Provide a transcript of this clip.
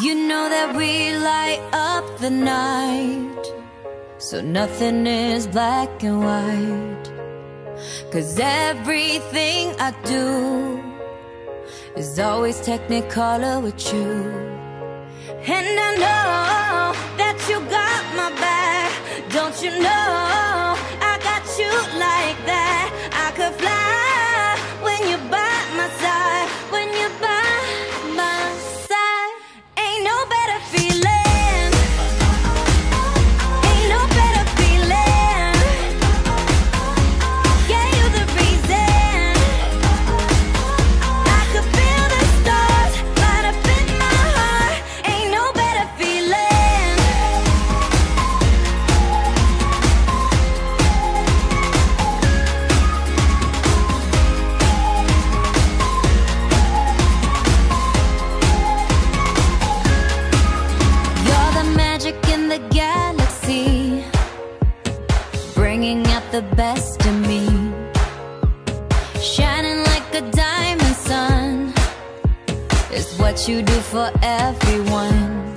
You know that we light up the night, so nothing is black and white. 'Cause everything I do is always technicolor with you. And I know that you got my back. Don't you know I got you like that? I could fly when you're by my side. When you're by my side, ain't no better feeling. The best of me, shining like a diamond sun, is what you do for everyone.